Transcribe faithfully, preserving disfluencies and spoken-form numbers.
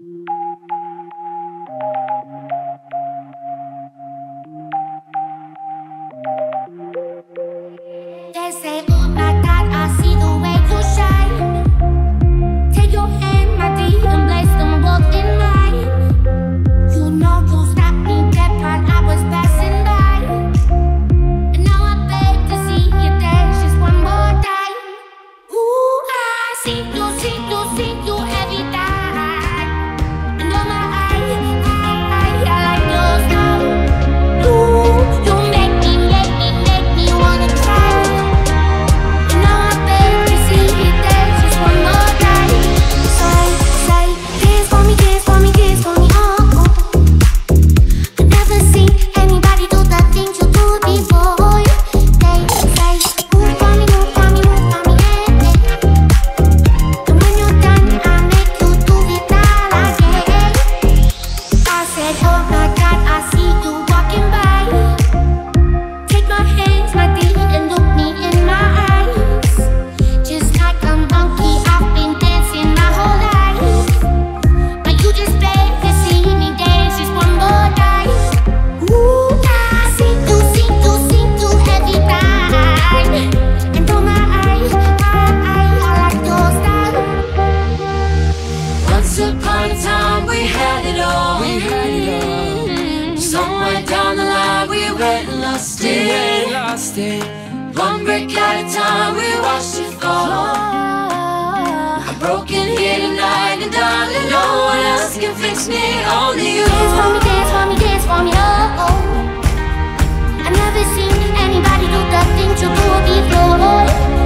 Anybody do that thing to do before?